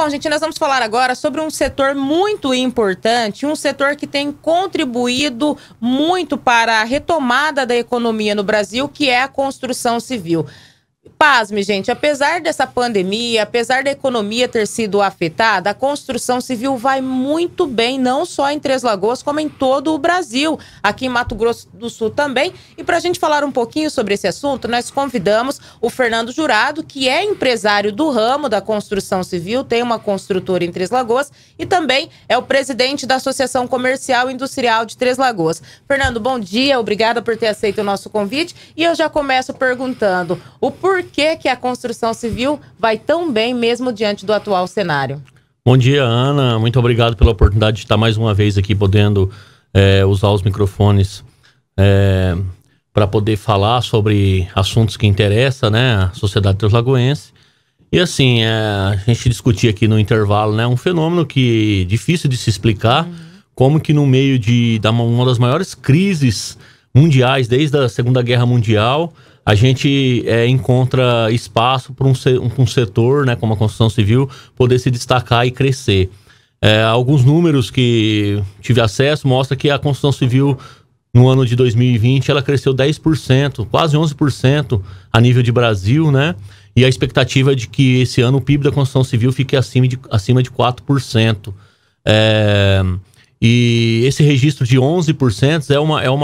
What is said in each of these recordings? Bom, gente, nós vamos falar agora sobre um setor muito importante, um setor que tem contribuído muito para a retomada da economia no Brasil, que é a construção civil. Pasme, gente, apesar dessa pandemia, apesar da economia ter sido afetada, a construção civil vai muito bem, não só em Três Lagoas, como em todo o Brasil, aqui em Mato Grosso do Sul também. E para a gente falar um pouquinho sobre esse assunto, nós convidamos o Fernando Jurado, que é empresário do ramo da construção civil, tem uma construtora em Três Lagoas e também é o presidente da Associação Comercial e Industrial de Três Lagoas. Fernando, bom dia, obrigada por ter aceito o nosso convite. E eu já começo perguntando, o porquê que a construção civil vai tão bem mesmo diante do atual cenário? Bom dia, Ana. Muito obrigado pela oportunidade de estar mais uma vez aqui podendo usar os microfones para poder falar sobre assuntos que interessam, né, a sociedade treslagoense. E assim, a gente discutir aqui no intervalo, né, um fenômeno que é difícil de se explicar, como que no meio de uma das maiores crises mundiais desde a Segunda Guerra Mundial, a gente encontra espaço para um setor, né, como a construção civil, poder se destacar e crescer. Alguns números que tive acesso mostram que a construção civil, no ano de 2020, ela cresceu 10%, quase 11% a nível de Brasil, né? E a expectativa é de que esse ano o PIB da construção civil fique acima de 4%. E esse registro de 11% é o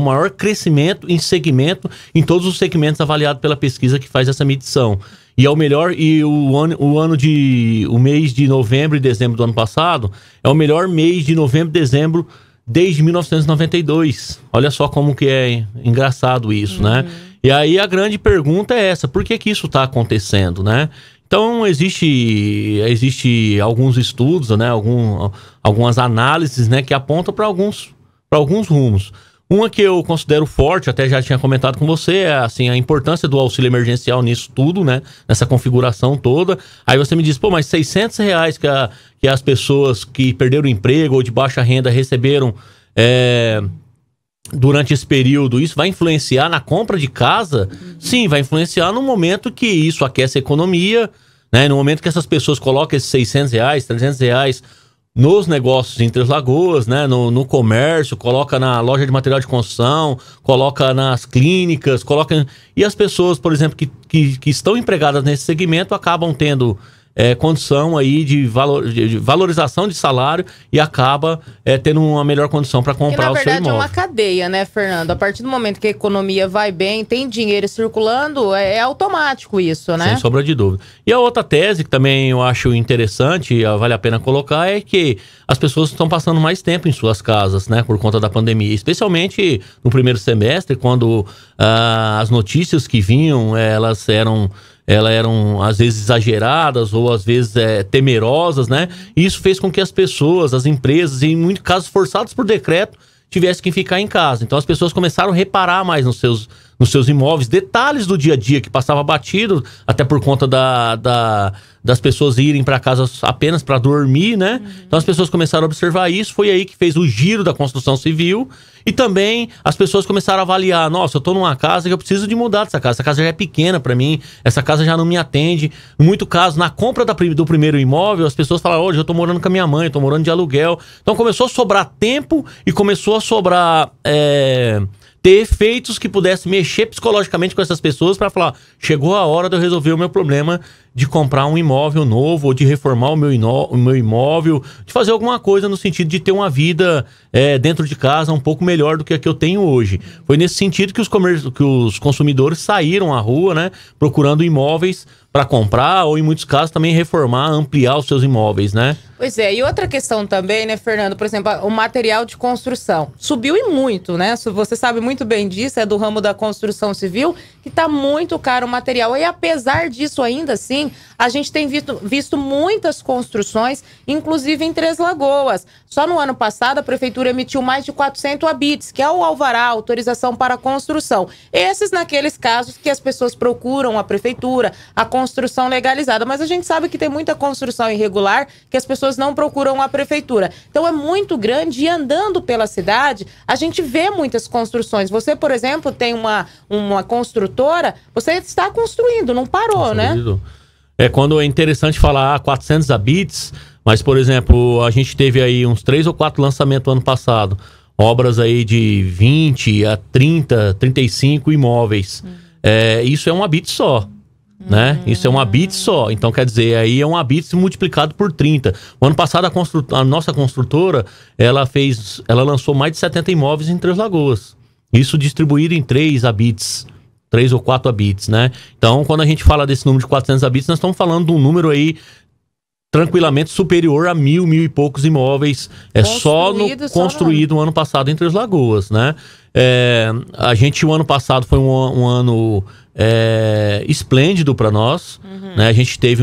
maior crescimento em segmento, em todos os segmentos avaliados pela pesquisa que faz essa medição. E é o melhor, e o mês de novembro e dezembro do ano passado é o melhor mês de novembro e dezembro desde 1992. Olha só como que é engraçado isso, né? E aí a grande pergunta é essa, por que que isso está acontecendo, né? Então, existe alguns estudos, né, algumas análises, né, que apontam para alguns rumos. Uma que eu considero forte, até já tinha comentado com você, é assim, a importância do auxílio emergencial nisso tudo, né, nessa configuração toda. Aí você me diz, pô, mas R$600 que as pessoas que perderam o emprego ou de baixa renda receberam durante esse período, isso vai influenciar na compra de casa? Sim, vai influenciar no momento que isso aquece a economia, né? No momento que essas pessoas colocam esses R$600, R$300 nos negócios em Três Lagoas, né? No comércio, coloca na loja de material de construção, coloca nas clínicas, coloca... E as pessoas, por exemplo, que estão empregadas nesse segmento acabam tendo condição aí de valorização de salário e acaba tendo uma melhor condição para comprar o seu imóvel. Na verdade é uma cadeia, né, Fernando? A partir do momento que a economia vai bem, tem dinheiro circulando, é automático isso, né? Sem sombra de dúvida. E a outra tese que também eu acho interessante, vale a pena colocar, é que as pessoas estão passando mais tempo em suas casas, né, por conta da pandemia, especialmente no primeiro semestre, quando as notícias que vinham, elas eram às vezes exageradas ou às vezes temerosas, né? E isso fez com que as pessoas, as empresas, em muitos casos forçadas por decreto, tivessem que ficar em casa. Então as pessoas começaram a reparar mais nos seus imóveis, detalhes do dia a dia que passava batido, até por conta das pessoas irem para casa apenas para dormir, né? Então as pessoas começaram a observar isso, foi aí que fez o giro da construção civil e também as pessoas começaram a avaliar, nossa, eu tô numa casa que eu preciso de mudar dessa casa, essa casa já é pequena para mim, essa casa já não me atende. Em muito caso, na compra do primeiro imóvel, as pessoas falaram, hoje eu tô morando com a minha mãe, eu tô morando de aluguel. Então começou a sobrar tempo e começou a sobrar... ter efeitos que pudessem mexer psicologicamente com essas pessoas para falar, chegou a hora de eu resolver o meu problema de comprar um imóvel novo, ou de reformar o meu imóvel, de fazer alguma coisa no sentido de ter uma vida dentro de casa um pouco melhor do que a que eu tenho hoje. Foi nesse sentido que os consumidores saíram à rua, né, procurando imóveis para comprar ou, em muitos casos, também reformar, ampliar os seus imóveis, né? Pois é, e outra questão também, né, Fernando, por exemplo, o material de construção subiu e muito, né? Você sabe muito bem disso, é do ramo da construção civil, que tá muito caro o material. E apesar disso, ainda assim, a gente tem visto muitas construções, inclusive em Três Lagoas. Só no ano passado, a prefeitura emitiu mais de 400 ABITs, que é o alvará, autorização para construção. Esses naqueles casos que as pessoas procuram a prefeitura, a construção legalizada. Mas a gente sabe que tem muita construção irregular, que as pessoas não procuram a prefeitura. Então é muito grande e andando pela cidade a gente vê muitas construções. Você, por exemplo, tem uma construtora, você está construindo, não parou, né? é quando é interessante falar 400 bits, mas, por exemplo, a gente teve aí uns 3 ou 4 lançamentos ano passado, obras aí de 20 a 30, 35 imóveis. É, isso é um bit só. Né? Isso é um bit só, então quer dizer, aí é um bit multiplicado por 30. O ano passado a nossa construtora ela lançou mais de 70 imóveis em Três Lagoas, isso distribuído em 3 bits, 3 ou 4 bits, né? Então quando a gente fala desse número de 400 bits, nós estamos falando de um número aí tranquilamente superior a 1.000 e poucos imóveis, construído no ano passado em Três Lagoas, né? A gente, o ano passado foi um ano esplêndido para nós, né? A gente teve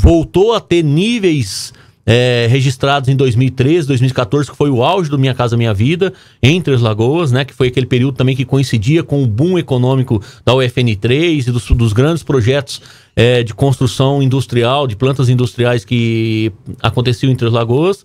voltou a ter níveis registrados em 2013, 2014, que foi o auge do Minha Casa Minha Vida, em Três Lagoas, né? Que foi aquele período também que coincidia com o boom econômico da UFN3 e dos grandes projetos de construção industrial, de plantas industriais que aconteciam em Três Lagoas,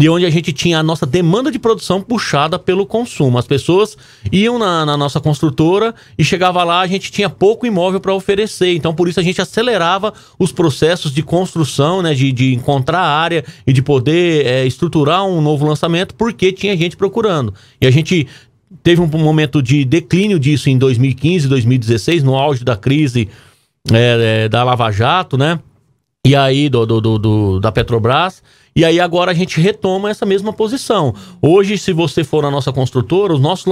e onde a gente tinha a nossa demanda de produção puxada pelo consumo. As pessoas iam na nossa construtora e chegava lá, a gente tinha pouco imóvel para oferecer, então por isso a gente acelerava os processos de construção, né, de encontrar a área e de poder estruturar um novo lançamento, porque tinha gente procurando. E a gente teve um momento de declínio disso em 2015, 2016, no auge da crise da Lava Jato, né? E aí da Petrobras. E aí agora a gente retoma essa mesma posição. Hoje, se você for na nossa construtora, o nosso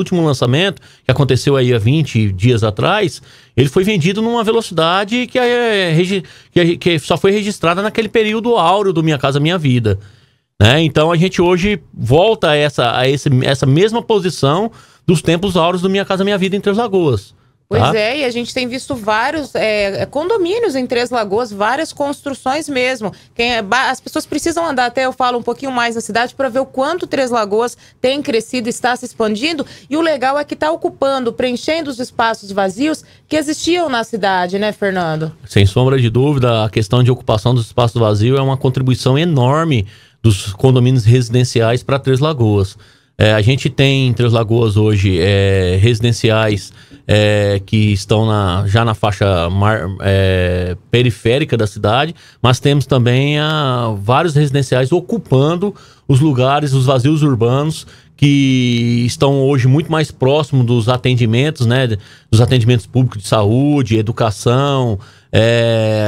último lançamento, que aconteceu aí há 20 dias atrás, ele foi vendido numa velocidade que só foi registrada naquele período áureo do Minha Casa Minha Vida, né? Então a gente hoje volta a essa mesma posição dos tempos áureos do Minha Casa Minha Vida em Três Lagoas. Pois é, e a gente tem visto vários condomínios em Três Lagoas, várias construções mesmo. As pessoas precisam andar até, eu falo, um pouquinho mais na cidade para ver o quanto Três Lagoas tem crescido, está se expandindo. E o legal é que está ocupando, preenchendo os espaços vazios que existiam na cidade, né, Fernando? Sem sombra de dúvida, a questão de ocupação dos espaços vazios é uma contribuição enorme dos condomínios residenciais para Três Lagoas. A gente tem em Três Lagoas hoje residenciais que estão já na faixa periférica da cidade, mas temos também vários residenciais ocupando os lugares, os vazios urbanos, que estão hoje muito mais próximos dos atendimentos, né? Dos atendimentos públicos de saúde, educação,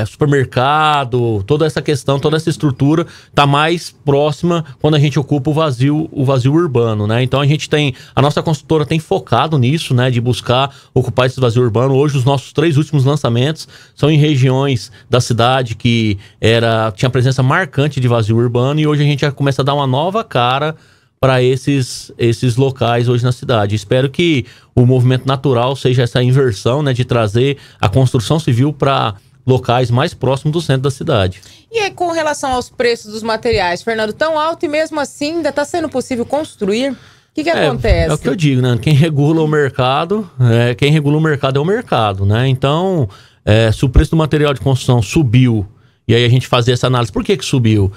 supermercado, toda essa questão, toda essa estrutura está mais próxima quando a gente ocupa o vazio urbano, né? Então a nossa consultora tem focado nisso, né? De buscar ocupar esse vazio urbano. Hoje os nossos 3 últimos lançamentos são em regiões da cidade que tinha presença marcante de vazio urbano, e hoje a gente já começa a dar uma nova cara para esses locais hoje na cidade. Espero que o movimento natural seja essa inversão, né, de trazer a construção civil para locais mais próximos do centro da cidade. E aí, com relação aos preços dos materiais, Fernando, tão alto e mesmo assim ainda está sendo possível construir? O que acontece? É o que eu digo, né? Quem regula o mercado, é o mercado, né? Então, se o preço do material de construção subiu, e aí a gente fazia essa análise, por que que subiu?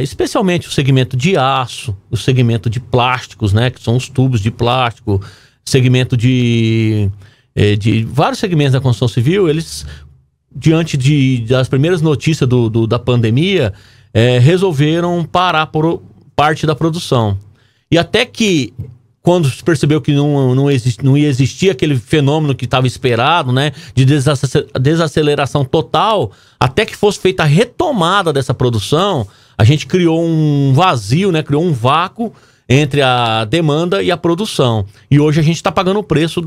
Especialmente o segmento de aço, o segmento de plásticos, né, que são os tubos de plástico, segmento de vários segmentos da construção civil, eles, diante das primeiras notícias da pandemia, resolveram parar por parte da produção. E até que, quando se percebeu que não existia aquele fenômeno que estava esperado, né, de desaceleração total, até que fosse feita a retomada dessa produção, a gente criou um vazio, né, criou um vácuo entre a demanda e a produção. E hoje a gente está pagando o preço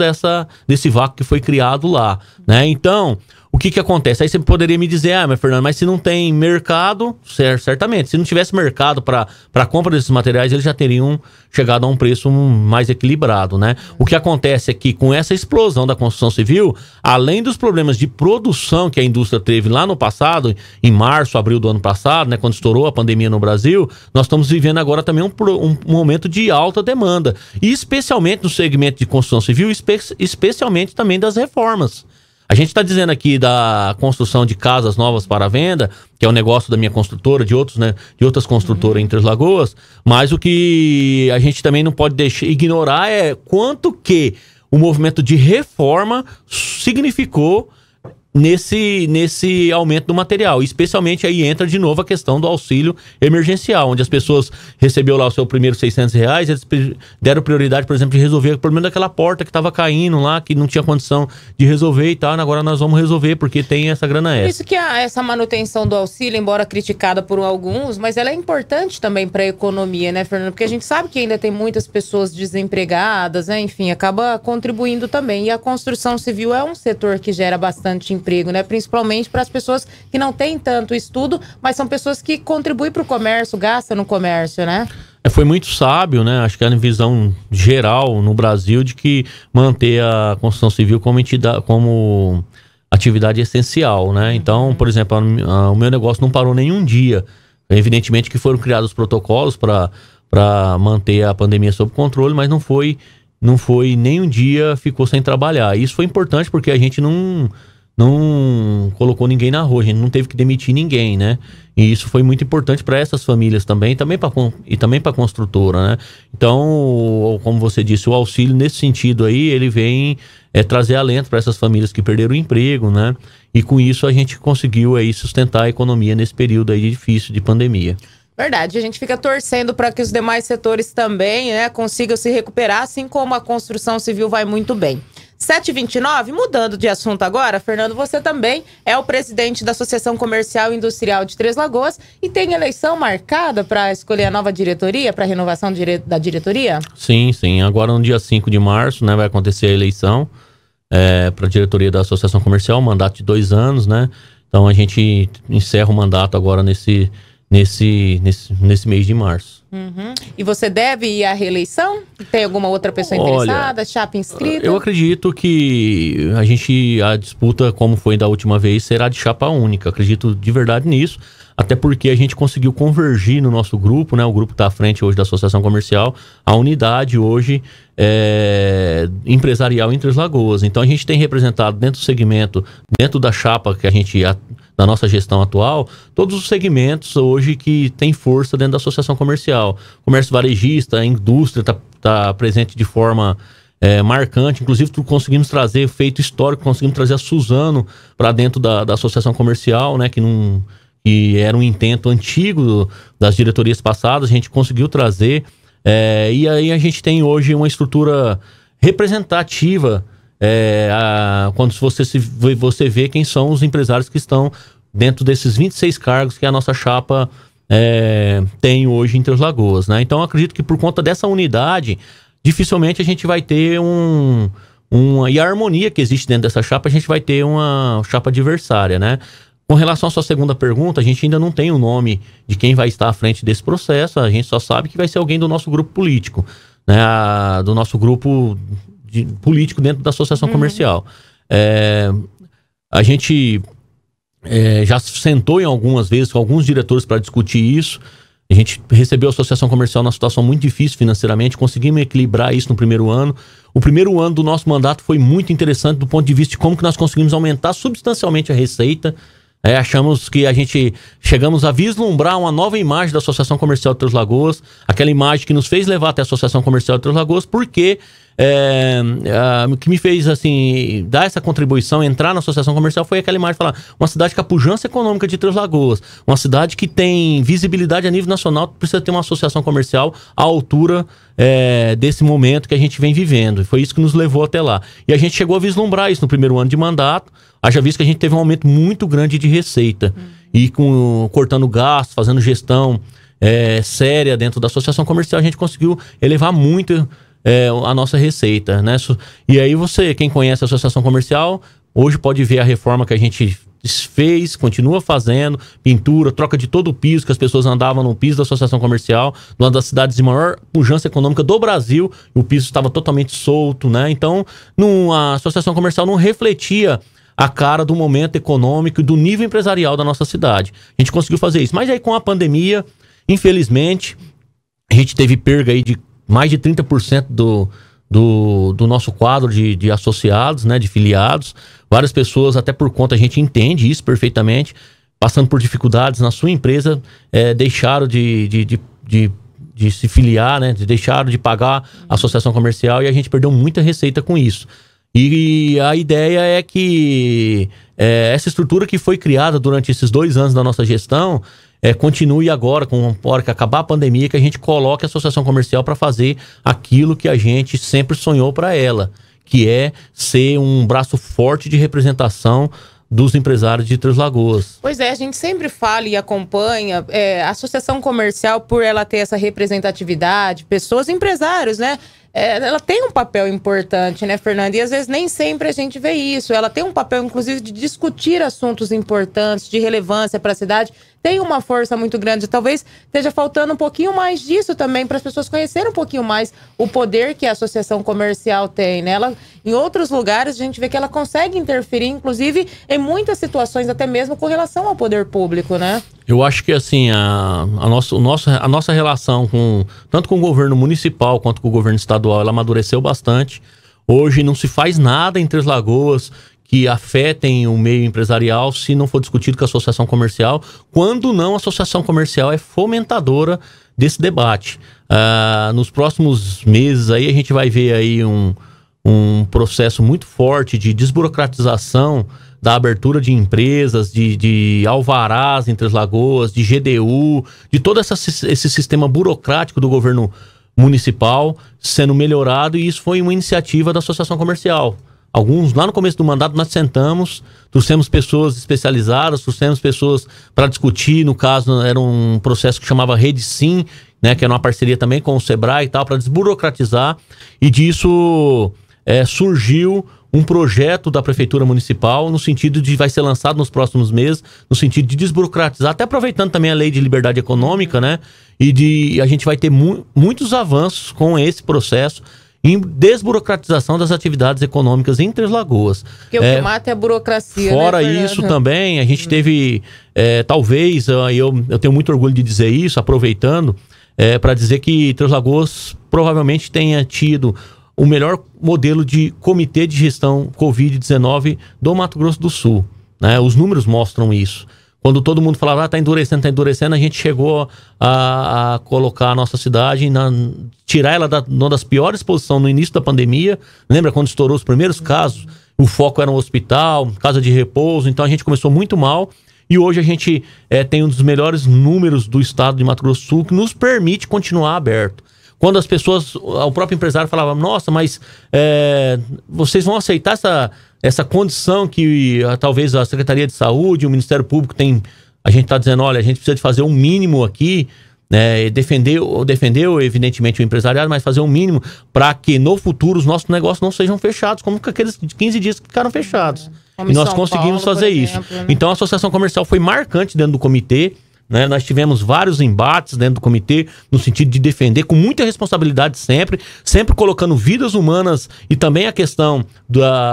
desse vácuo que foi criado lá, né? Então, o que que acontece? Aí você poderia me dizer, mas Fernando, mas se não tem mercado, certamente, se não tivesse mercado para a compra desses materiais, eles já teriam chegado a um preço mais equilibrado, né? O que acontece é que com essa explosão da construção civil, além dos problemas de produção que a indústria teve lá no passado, em março, abril do ano passado, né, quando estourou a pandemia no Brasil, nós estamos vivendo agora também um momento de alta demanda, e especialmente no segmento de construção civil, especialmente também das reformas. A gente está dizendo aqui da construção de casas novas para venda, que é o negócio da minha construtora, de outras construtoras em Três Lagoas, mas o que a gente também não pode ignorar quanto que o movimento de reforma significou nesse aumento do material. Especialmente aí entra de novo a questão do auxílio emergencial, onde as pessoas receberam lá o seu primeiro R$600, eles deram prioridade, por exemplo, de resolver o problema daquela porta que estava caindo lá, que não tinha condição de resolver e tal. Agora nós vamos resolver, porque tem essa grana extra. Isso que essa manutenção do auxílio, embora criticada por alguns, mas ela é importante também para a economia, né, Fernando? Porque a gente sabe que ainda tem muitas pessoas desempregadas, né? Enfim, acaba contribuindo também. E a construção civil é um setor que gera bastante emprego, né? Principalmente para as pessoas que não têm tanto estudo, mas são pessoas que contribuem para o comércio, gastam no comércio, né? Foi muito sábio, né? Acho que é a visão geral no Brasil de que manter a construção civil como entidade, como atividade essencial, né? Então, por exemplo, o meu negócio não parou nenhum dia. Evidentemente que foram criados protocolos para manter a pandemia sob controle, mas não foi nenhum dia ficou sem trabalhar. Isso foi importante porque a gente não colocou ninguém na rua, a gente não teve que demitir ninguém, né? E isso foi muito importante para essas famílias também para a construtora, né? Então, como você disse, o auxílio nesse sentido aí, ele vem trazer alento para essas famílias que perderam o emprego, né? E com isso a gente conseguiu aí sustentar a economia nesse período aí difícil de pandemia. Verdade, a gente fica torcendo para que os demais setores também, né, consigam se recuperar, assim como a construção civil vai muito bem. 7h29, mudando de assunto agora, Fernando, você também é o presidente da Associação Comercial e Industrial de Três Lagoas e tem eleição marcada para escolher a nova diretoria, para a renovação da diretoria? Sim. Agora no dia 5 de março, né, vai acontecer a eleição para a diretoria da Associação Comercial, um mandato de 2 anos, né? Então a gente encerra o mandato agora nesse mês de março. E você deve ir à reeleição? Tem alguma outra pessoa interessada? Chapa inscrita? Eu acredito que a disputa, como foi da última vez, será de chapa única. Acredito de verdade nisso. Até porque a gente conseguiu convergir no nosso grupo, né? O grupo que está à frente hoje da Associação Comercial, a unidade hoje empresarial em Três Lagoas. Então a gente tem representado dentro do segmento, dentro da chapa que a gente, da nossa gestão atual, todos os segmentos hoje que tem força dentro da Associação Comercial. Comércio varejista, a indústria está presente de forma marcante, inclusive conseguimos trazer feito histórico, conseguimos trazer a Suzano para dentro da Associação Comercial, né? Que era um intento antigo das diretorias passadas, a gente conseguiu trazer, e aí a gente tem hoje uma estrutura representativa, quando você vê quem são os empresários que estão dentro desses 26 cargos que a nossa chapa tem hoje em Três Lagoas, né? Então eu acredito que por conta dessa unidade, dificilmente a gente vai ter e a harmonia que existe dentro dessa chapa, a gente vai ter uma chapa adversária, né? Com relação à sua segunda pergunta, a gente ainda não tem o nome de quem vai estar à frente desse processo, a gente só sabe que vai ser alguém do nosso grupo político, né? Do nosso grupo político dentro da Associação Comercial. A gente já sentou em algumas vezes com alguns diretores para discutir isso. A gente recebeu a Associação Comercial numa situação muito difícil financeiramente, conseguimos equilibrar isso no primeiro ano. O primeiro ano do nosso mandato foi muito interessante do ponto de vista de como que nós conseguimos aumentar substancialmente a receita. Achamos que chegamos a vislumbrar uma nova imagem da Associação Comercial de Três Lagoas, aquela imagem que nos fez levar até a Associação Comercial de Três Lagoas, porque que me fez, assim, dar essa contribuição, entrar na Associação Comercial, foi aquela imagem de falar, uma cidade com a pujança econômica de Três Lagoas, uma cidade que tem visibilidade a nível nacional, precisa ter uma associação comercial à altura desse momento que a gente vem vivendo, e foi isso que nos levou até lá. E a gente chegou a vislumbrar isso no primeiro ano de mandato, haja visto que a gente teve um aumento muito grande de receita, e cortando gastos, fazendo gestão séria dentro da Associação Comercial, a gente conseguiu elevar muito a nossa receita, né? E aí quem conhece a Associação Comercial, hoje pode ver a reforma que a gente fez, continua fazendo, pintura, troca de todo o piso, que as pessoas andavam no piso da Associação Comercial, uma das cidades de maior pujança econômica do Brasil, o piso estava totalmente solto, né? Então, a Associação Comercial não refletia a cara do momento econômico e do nível empresarial da nossa cidade. A gente conseguiu fazer isso. Mas aí com a pandemia, infelizmente, a gente teve perda aí de mais de 30% do nosso quadro de associados, né, de filiados. Várias pessoas, até por conta, a gente entende isso perfeitamente, passando por dificuldades na sua empresa, deixaram de se filiar, né, deixaram de pagar a associação comercial e a gente perdeu muita receita com isso. E a ideia é que essa estrutura que foi criada durante esses 2 anos da nossa gestão continue agora, hora que acabar a pandemia, que a gente coloque a associação comercial para fazer aquilo que a gente sempre sonhou para ela, que é ser um braço forte de representação dos empresários de Três Lagoas. Pois é, a gente sempre fala e acompanha a associação comercial, por ela ter essa representatividade, pessoas, empresários, né? Ela tem um papel importante, né, Fernanda? E às vezes nem sempre a gente vê isso. Ela tem um papel, inclusive, de discutir assuntos importantes, de relevância para a cidade. Tem uma força muito grande. Talvez esteja faltando um pouquinho mais disso também, para as pessoas conhecerem um pouquinho mais o poder que a associação comercial tem, né? Ela, em outros lugares, a gente vê que ela consegue interferir, inclusive, em muitas situações, até mesmo com relação ao poder público, né? Eu acho que, assim, a nossa relação tanto com o governo municipal quanto com o governo estadual, ela amadureceu bastante. Hoje não se faz nada em Três Lagoas que afetem o meio empresarial se não for discutido com a associação comercial. Quando não, a associação comercial é fomentadora desse debate. Nos próximos meses aí a gente vai ver aí um processo muito forte de desburocratização da abertura de empresas, de alvarás em Três Lagoas, de GDU, de todo esse sistema burocrático do governo municipal sendo melhorado, e isso foi uma iniciativa da associação comercial. Alguns, lá no começo do mandato, nós sentamos, trouxemos pessoas especializadas, trouxemos pessoas para discutir. No caso, era um processo que chamava Rede Sim, né, que era uma parceria também com o Sebrae e tal, para desburocratizar, e disso surgiu um projeto da Prefeitura Municipal, no sentido de, vai ser lançado nos próximos meses, no sentido de desburocratizar, até aproveitando também a Lei de Liberdade Econômica, né? E a gente vai ter muitos avanços com esse processo em desburocratização das atividades econômicas em Três Lagoas. Porque o que mata é a burocracia. Fora, né, isso também, a gente teve, talvez, eu tenho muito orgulho de dizer isso, aproveitando, para dizer que Três Lagoas provavelmente tenha tido o melhor modelo de comitê de gestão Covid-19 do Mato Grosso do Sul, né? Os números mostram isso. Quando todo mundo falava, tá endurecendo, a gente chegou a colocar a nossa cidade, tirar ela numa das piores posições no início da pandemia. Lembra quando estourou os primeiros casos? O foco era um hospital, casa de repouso, então a gente começou muito mal. E hoje a gente tem um dos melhores números do estado de Mato Grosso do Sul, que nos permite continuar aberto. Quando as pessoas, o próprio empresário falava, nossa, mas vocês vão aceitar essa condição que talvez a Secretaria de Saúde, o Ministério Público tem. A gente está dizendo, olha, a gente precisa de fazer um mínimo aqui, né, defender evidentemente o empresariado, mas fazer um mínimo para que no futuro os nossos negócios não sejam fechados, como aqueles 15 dias que ficaram fechados. Como e nós São conseguimos Paulo, fazer exemplo, isso. Né? Então a associação comercial foi marcante dentro do comitê. Né? Nós tivemos vários embates dentro do comitê, no sentido de defender com muita responsabilidade, sempre colocando vidas humanas e também a questão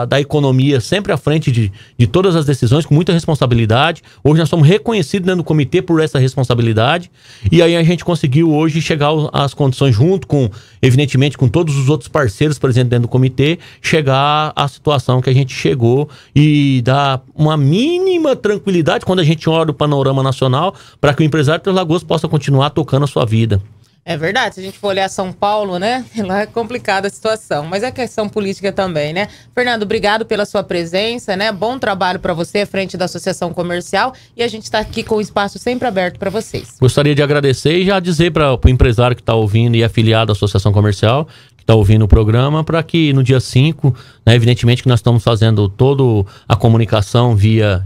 da economia sempre à frente de todas as decisões, com muita responsabilidade. Hoje nós somos reconhecidos dentro do comitê por essa responsabilidade, e aí a gente conseguiu hoje chegar às condições, junto com, evidentemente, com todos os outros parceiros presentes dentro do comitê, chegar à situação que a gente chegou e dar uma mínima tranquilidade quando a gente olha o panorama nacional, para que o empresário de Três Lagoas possa continuar tocando a sua vida. É verdade, se a gente for olhar São Paulo, né? Lá é complicada a situação, mas é questão política também, né? Fernando, obrigado pela sua presença, né? Bom trabalho para você à frente da Associação Comercial, e a gente está aqui com o espaço sempre aberto para vocês. Gostaria de agradecer e já dizer para o empresário que está ouvindo e afiliado à Associação Comercial, que está ouvindo o programa, para que no dia 5, né, evidentemente que nós estamos fazendo toda a comunicação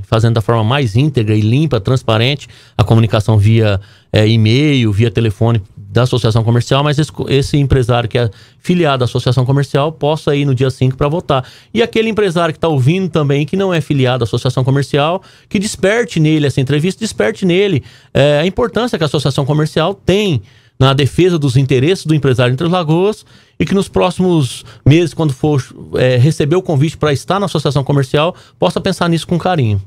fazendo da forma mais íntegra e limpa, transparente, a comunicação via e-mail, via telefone da associação comercial, mas esse empresário que é filiado à associação comercial possa ir no dia 5 para votar. E aquele empresário que está ouvindo também, que não é filiado à associação comercial, que desperte nele essa entrevista, desperte nele a importância que a associação comercial tem na defesa dos interesses do empresário em Três Lagoas, e que nos próximos meses, quando for receber o convite para estar na associação comercial, possa pensar nisso com carinho.